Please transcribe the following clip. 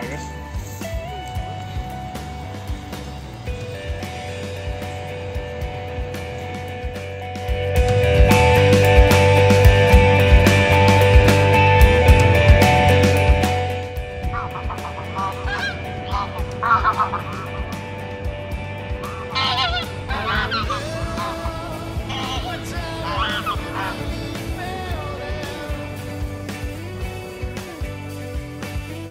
virus.